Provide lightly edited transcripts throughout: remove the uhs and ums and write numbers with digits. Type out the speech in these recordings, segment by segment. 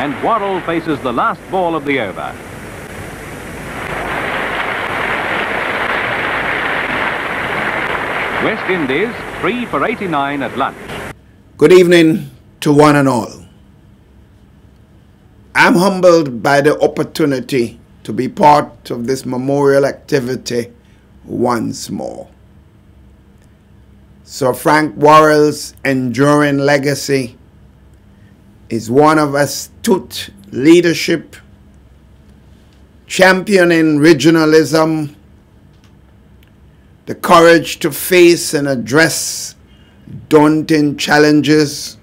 and Worrell faces the last ball of the over. West Indies 3 for 89 at lunch. Good evening to one and all. I'm humbled by the opportunity to be part of this memorial activity once more. Sir Frank Worrell's enduring legacy is one of astute leadership, championing regionalism, the courage to face and address daunting challenges,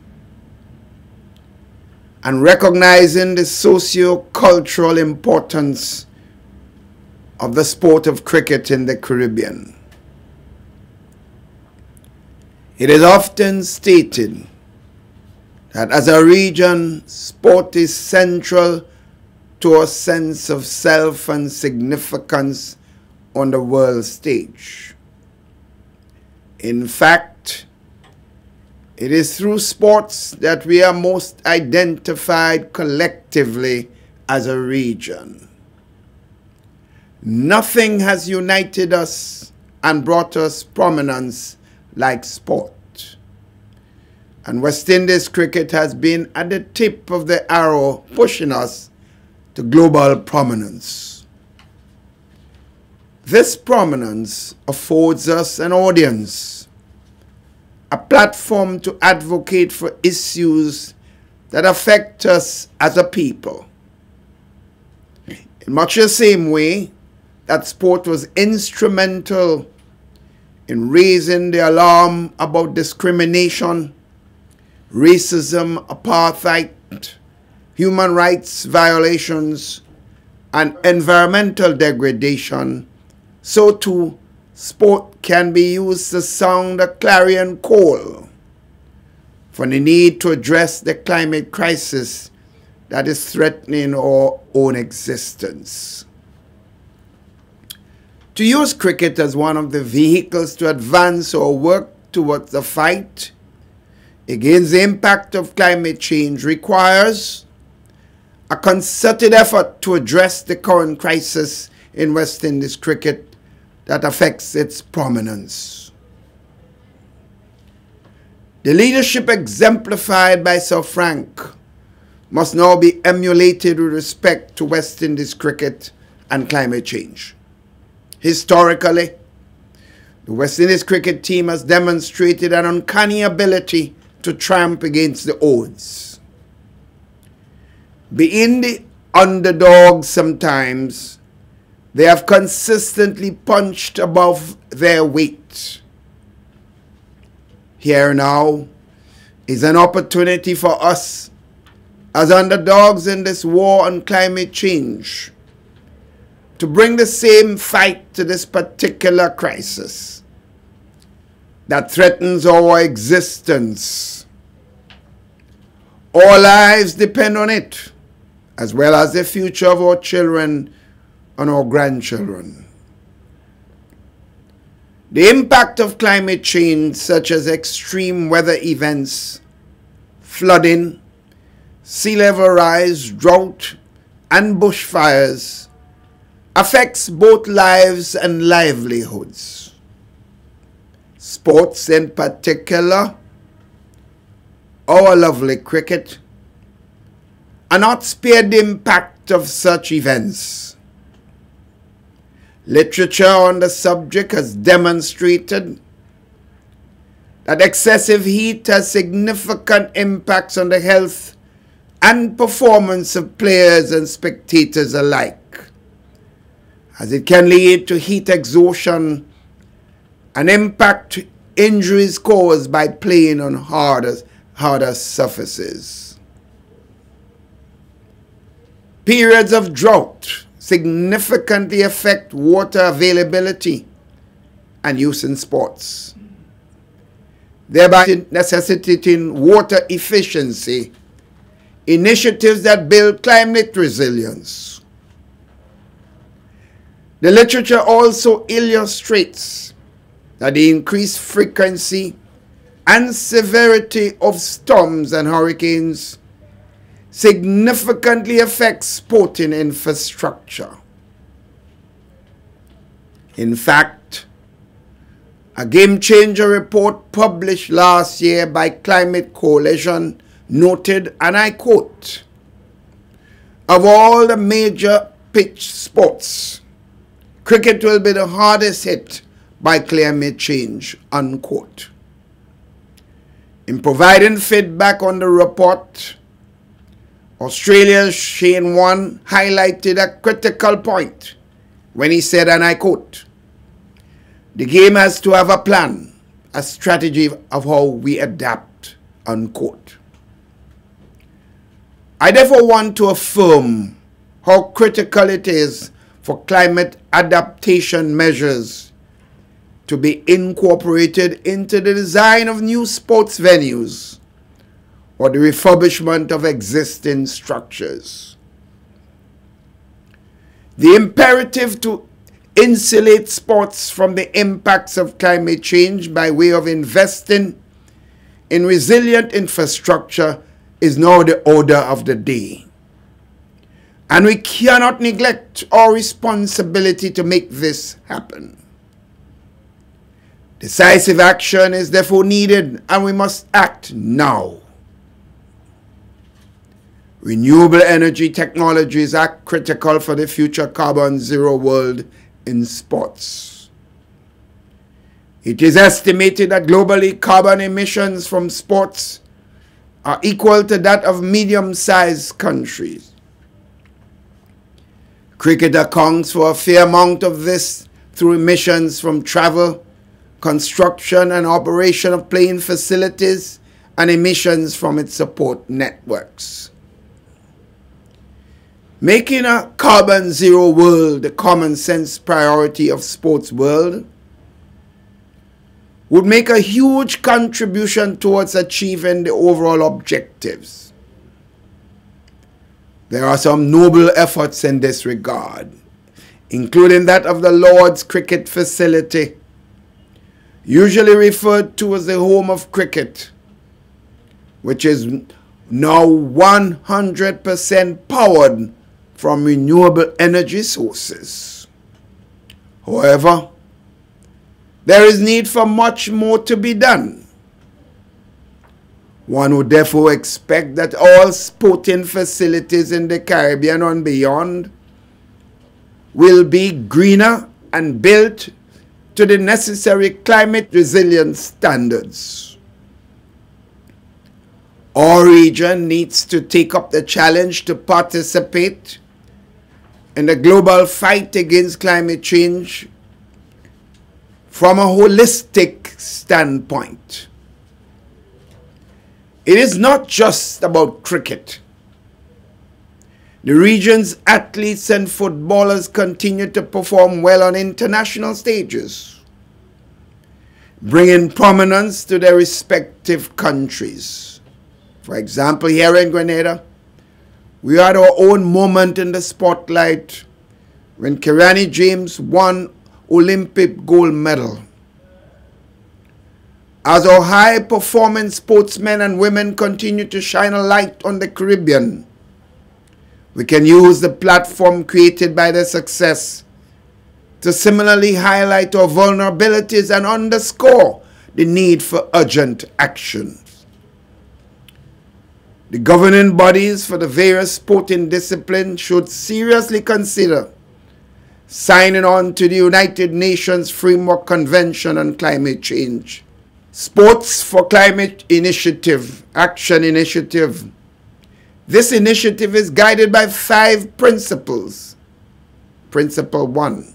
and recognizing the socio-cultural importance of the sport of cricket in the Caribbean. It is often stated that as a region, sport is central to a sense of self and significance on the world stage. In fact, it is through sports that we are most identified collectively as a region. Nothing has united us and brought us prominence like sport. And West Indies cricket has been at the tip of the arrow, pushing us to global prominence. This prominence affords us an audience, a platform to advocate for issues that affect us as a people. In much the same way that sport was instrumental in raising the alarm about discrimination, racism, apartheid, human rights violations, and environmental degradation, so too, sport can be used to sound a clarion call for the need to address the climate crisis that is threatening our own existence. To use cricket as one of the vehicles to advance our work towards the fight against the impact of climate change requires a concerted effort to address the current crisis in West Indies cricket that affects its prominence. The leadership exemplified by Sir Frank must now be emulated with respect to West Indies cricket and climate change. Historically, the West Indies cricket team has demonstrated an uncanny ability to triumph against the odds. Being the underdog sometimes, they have consistently punched above their weight. Here now is an opportunity for us as underdogs in this war on climate change to bring the same fight to this particular crisis that threatens our existence. Our lives depend on it, as well as the future of our children and our grandchildren. The impact of climate change, such as extreme weather events, flooding, sea level rise, drought, and bushfires, affects both lives and livelihoods. Sports in particular, our lovely cricket, are not spared the impact of such events. Literature on the subject has demonstrated that excessive heat has significant impacts on the health and performance of players and spectators alike, as it can lead to heat exhaustion and impact injuries caused by playing on harder surfaces. Periods of drought significantly affect water availability and use in sports, thereby necessitating water efficiency initiatives that build climate resilience. The literature also illustrates that the increased frequency and severity of storms and hurricanes significantly affects sporting infrastructure. In fact, a Game Changer report published last year by Climate Coalition noted, and I quote, "Of all the major pitch sports, cricket will be the hardest hit by climate change," unquote. In providing feedback on the report, Australia's Shane Warne highlighted a critical point when he said, and I quote, "The game has to have a plan, a strategy of how we adapt," unquote. I therefore want to affirm how critical it is for climate adaptation measures to be incorporated into the design of new sports venues or the refurbishment of existing structures. The imperative to insulate sports from the impacts of climate change by way of investing in resilient infrastructure is now the order of the day. And we cannot neglect our responsibility to make this happen. Decisive action is therefore needed, and we must act now. Renewable energy technologies are critical for the future carbon zero world in sports. It is estimated that globally carbon emissions from sports are equal to that of medium-sized countries. Cricket accounts for a fair amount of this through emissions from travel, construction and operation of playing facilities, and emissions from its support networks. Making a carbon zero world the common sense priority of sports world would make a huge contribution towards achieving the overall objectives. There are some noble efforts in this regard, including that of the Lord's Cricket Facility, usually referred to as the home of cricket, which is now 100% powered from renewable energy sources. However, there is need for much more to be done. One would therefore expect that all sporting facilities in the Caribbean and beyond will be greener and built to the necessary climate resilience standards. Our region needs to take up the challenge to participate in the global fight against climate change from a holistic standpoint. It is not just about cricket. The region's athletes and footballers continue to perform well on international stages, bringing prominence to their respective countries. For example, here in Grenada, we had our own moment in the spotlight when Kirani James won Olympic gold medal. As our high-performing sportsmen and women continue to shine a light on the Caribbean, we can use the platform created by their success to similarly highlight our vulnerabilities and underscore the need for urgent action. The governing bodies for the various sporting disciplines should seriously consider signing on to the United Nations Framework Convention on Climate Change, Sports for Climate Initiative, Action Initiative. This initiative is guided by 5 principles. Principle 1,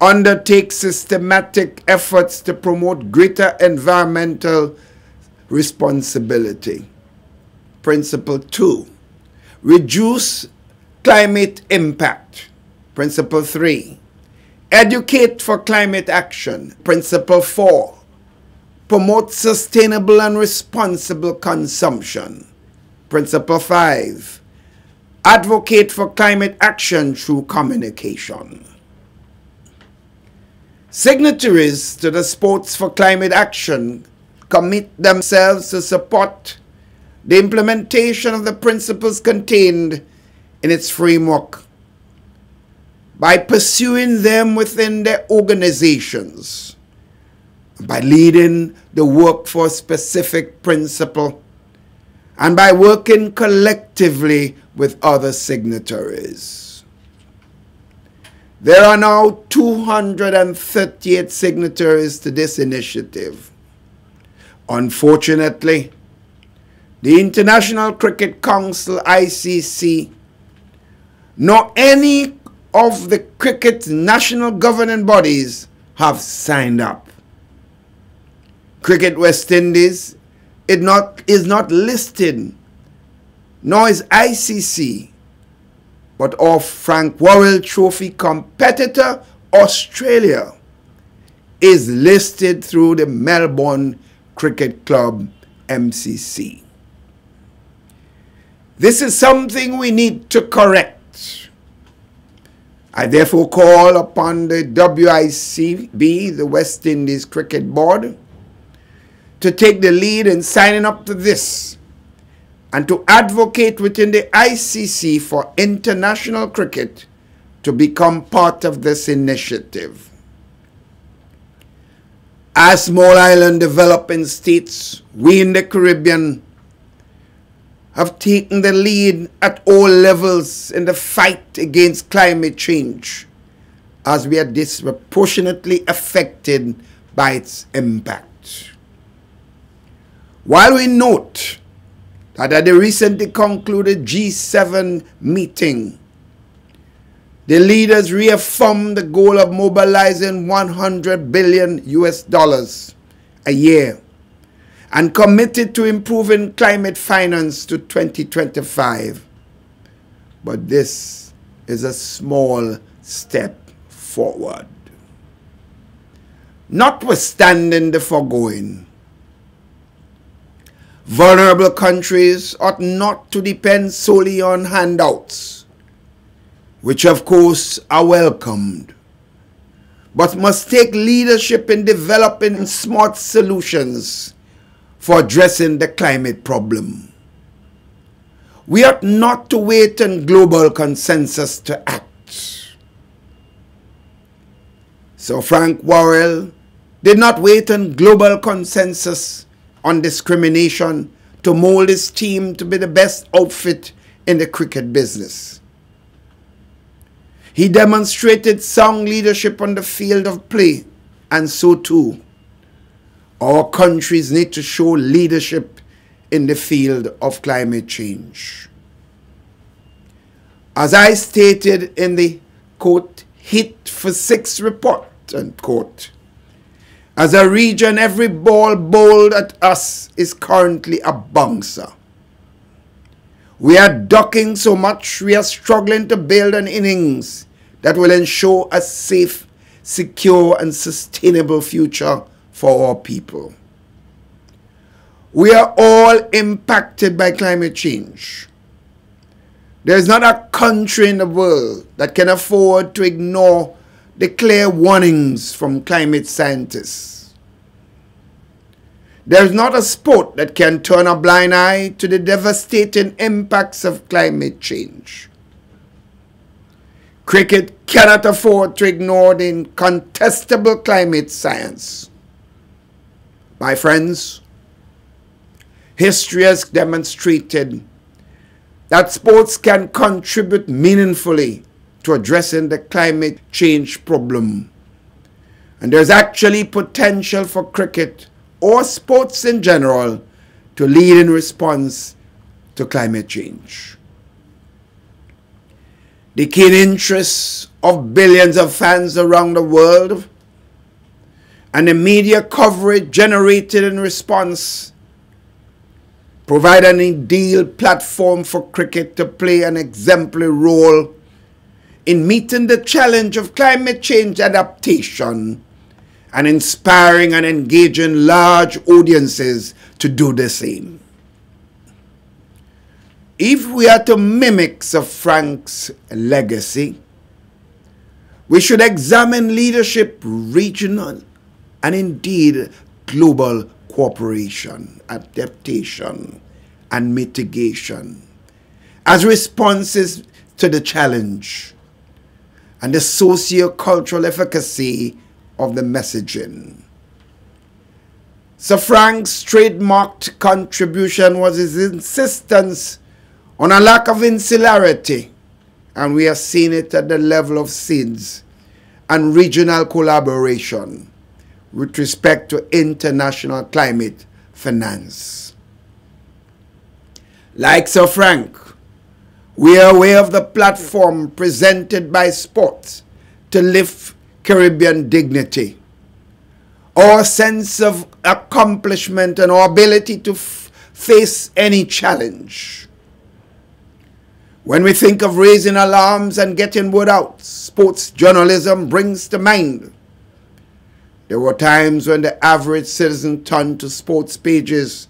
undertake systematic efforts to promote greater environmental responsibility. Principle 2, reduce climate impact. Principle 3, educate for climate action. Principle 4, promote sustainable and responsible consumption. Principle 5, advocate for climate action through communication. Signatories to the Sports for Climate Action commit themselves to support the implementation of the principles contained in its framework by pursuing them within their organizations, by leading the work for a specific principle, and by working collectively with other signatories. There are now 238 signatories to this initiative. Unfortunately, the International Cricket Council, ICC, nor any of the cricket's national governing bodies have signed up. Cricket West Indies is not listed, nor is ICC, but of Frank Worrell Trophy competitor Australia is listed through the Melbourne Cricket Club, MCC. This is something we need to correct. I therefore call upon the WICB, the West Indies Cricket Board, to take the lead in signing up to this and to advocate within the ICC for international cricket to become part of this initiative. As small island developing states, we in the Caribbean have taken the lead at all levels in the fight against climate change, as we are disproportionately affected by its impact. While we note that at the recently concluded G7 meeting, the leaders reaffirmed the goal of mobilizing $100 billion a year and committed to improving climate finance to 2025. But this is a small step forward. Notwithstanding the foregoing, vulnerable countries ought not to depend solely on handouts, which of course are welcomed, but must take leadership in developing smart solutions for addressing the climate problem. We ought not to wait on global consensus to act. Sir Frank Worrell did not wait on global consensus on discrimination to mold his team to be the best outfit in the cricket business. He demonstrated sound leadership on the field of play, and so too, our countries need to show leadership in the field of climate change. As I stated in the, quote, Hit for Six report, unquote, as a region, every ball bowled at us is currently a bouncer. We are ducking so much, we are struggling to build an innings that will ensure a safe, secure, and sustainable future for our people. We are all impacted by climate change. There is not a country in the world that can afford to ignore the clear warnings from climate scientists. There is not a sport that can turn a blind eye to the devastating impacts of climate change. Cricket cannot afford to ignore the incontestable climate science. My friends, history has demonstrated that sports can contribute meaningfully to addressing the climate change problem. And there's actually potential for cricket or sports in general to lead in response to climate change. The keen interests of billions of fans around the world and the media coverage generated in response provide an ideal platform for cricket to play an exemplary role in meeting the challenge of climate change adaptation and inspiring and engaging large audiences to do the same. If we are to mimic Sir Frank's legacy, we should examine leadership, regional and indeed global cooperation, adaptation, and mitigation as responses to the challenge and the socio-cultural efficacy of the messaging. Sir Frank's trademarked contribution was his insistence on a lack of insularity, and we have seen it at the level of SIDS and regional collaboration with respect to international climate finance. Like Sir Frank, we are aware of the platform presented by sports to lift Caribbean dignity. Our sense of accomplishment and our ability to face any challenge. When we think of raising alarms and getting word out, sports journalism brings to mind. There were times when the average citizen turned to sports pages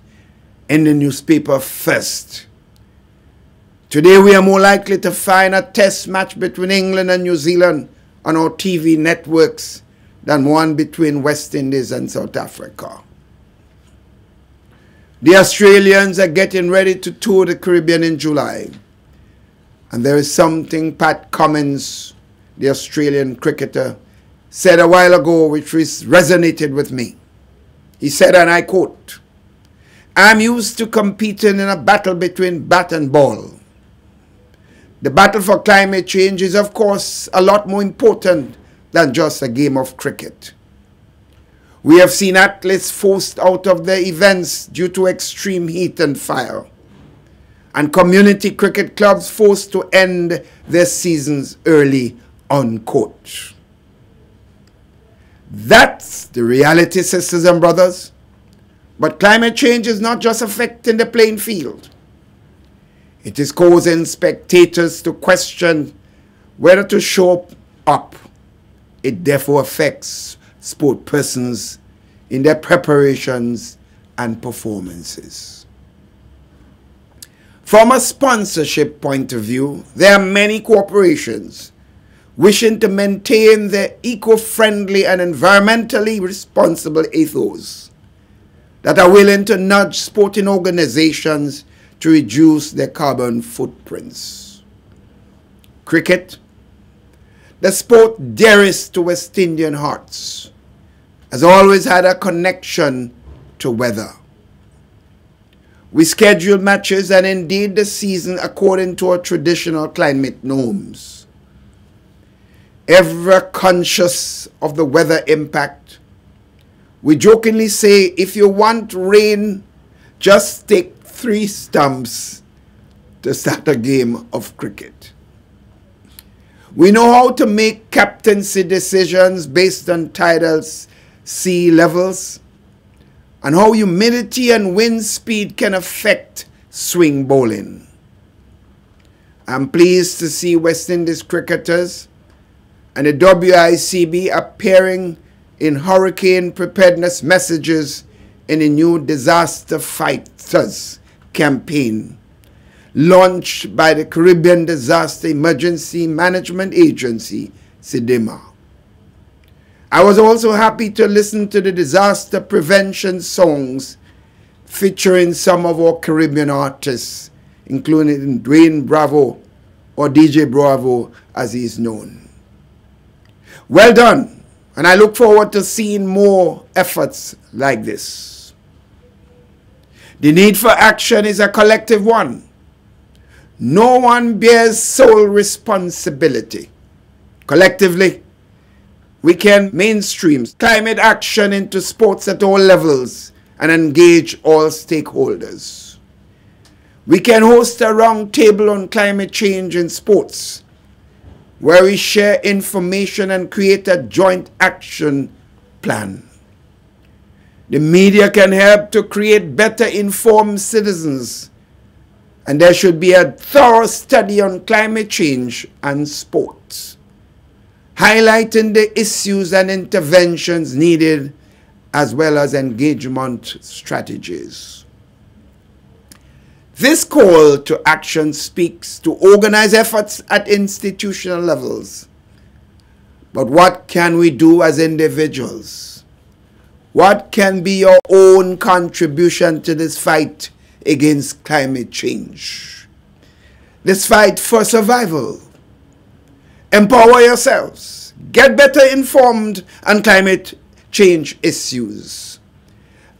in the newspaper first. Today we are more likely to find a test match between England and New Zealand on our TV networks than one between West Indies and South Africa. The Australians are getting ready to tour the Caribbean in July. And there is something Pat Cummins, the Australian cricketer, said a while ago, which resonated with me. He said, and I quote, "I'm used to competing in a battle between bat and ball. The battle for climate change is, of course, a lot more important than just a game of cricket. We have seen athletes forced out of their events due to extreme heat and fire, and community cricket clubs forced to end their seasons early," unquote. That's the reality, sisters and brothers. But climate change is not just affecting the playing field. It is causing spectators to question whether to show up. It therefore affects sport persons in their preparations and performances. From a sponsorship point of view, there are many corporations wishing to maintain their eco-friendly and environmentally responsible ethos that are willing to nudge sporting organizations to reduce their carbon footprints. Cricket, the sport dearest to West Indian hearts, has always had a connection to weather. We schedule matches and indeed the season according to our traditional climate norms. Ever conscious of the weather impact, we jokingly say, if you want rain, just take 3 stumps to start a game of cricket. We know how to make captaincy decisions based on tidal sea levels and how humidity and wind speed can affect swing bowling. I'm pleased to see West Indies cricketers and the WICB appearing in hurricane preparedness messages in the new Disaster Fighters campaign launched by the Caribbean Disaster Emergency Management Agency, CDEMA. I was also happy to listen to the disaster prevention songs featuring some of our Caribbean artists, including Dwayne Bravo, or DJ Bravo as he is known. Well done, and I look forward to seeing more efforts like this. The need for action is a collective one. No one bears sole responsibility. Collectively, we can mainstream climate action into sports at all levels and engage all stakeholders. We can host a round table on climate change in sports, where we share information and create a joint action plan. The media can help to create better informed citizens, and there should be a thorough study on climate change and sports, highlighting the issues and interventions needed, as well as engagement strategies. This call to action speaks to organized efforts at institutional levels. But what can we do as individuals? What can be your own contribution to this fight against climate change. This fight for survival. Empower yourselves. Get better informed on climate change issues.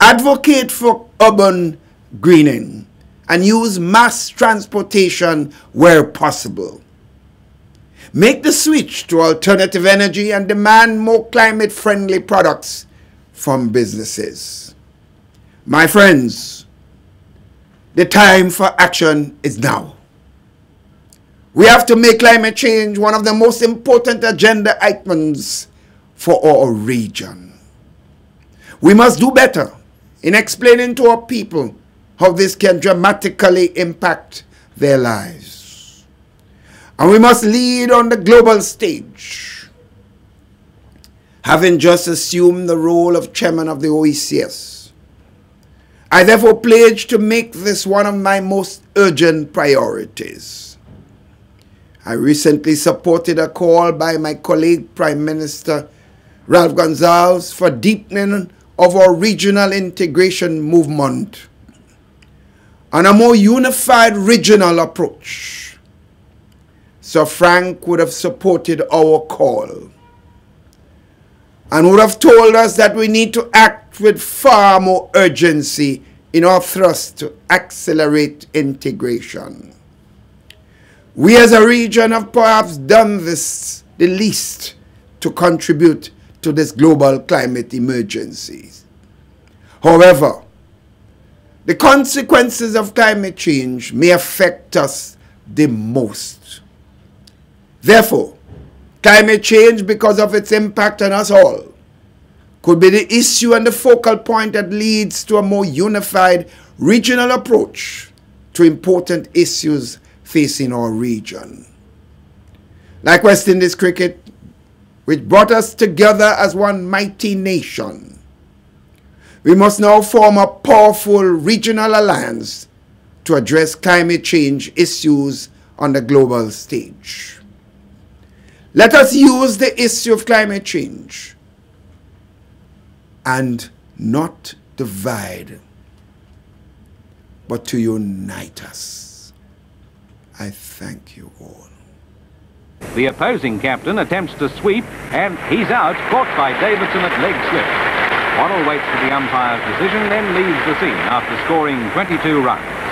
Advocate for urban greening and use mass transportation where possible. Make the switch to alternative energy and demand more climate-friendly products from businesses. My friends, the time for action is now. We have to make climate change one of the most important agenda items for our region. We must do better in explaining to our people how this can dramatically impact their lives. And we must lead on the global stage. Having just assumed the role of chairman of the OECS, I therefore pledge to make this one of my most urgent priorities. I recently supported a call by my colleague Prime Minister Ralph Gonzales for deepening of our regional integration movement and a more unified regional approach. Sir Frank would have supported our call and would have told us that we need to act with far more urgency in our thrust to accelerate integration. We as a region have perhaps done this the least to contribute to this global climate emergency. However, the consequences of climate change may affect us the most. Therefore, climate change, because of its impact on us all, could be the issue and the focal point that leads to a more unified regional approach to important issues facing our region. Like West Indies cricket, which brought us together as one mighty nation, we must now form a powerful regional alliance to address climate change issues on the global stage. Let us use the issue of climate change and not divide, but to unite us. I thank you all. The opposing captain attempts to sweep and he's out, caught by Davidson at leg slip. Worrell waits for the umpire's decision, then leaves the scene after scoring 22 runs.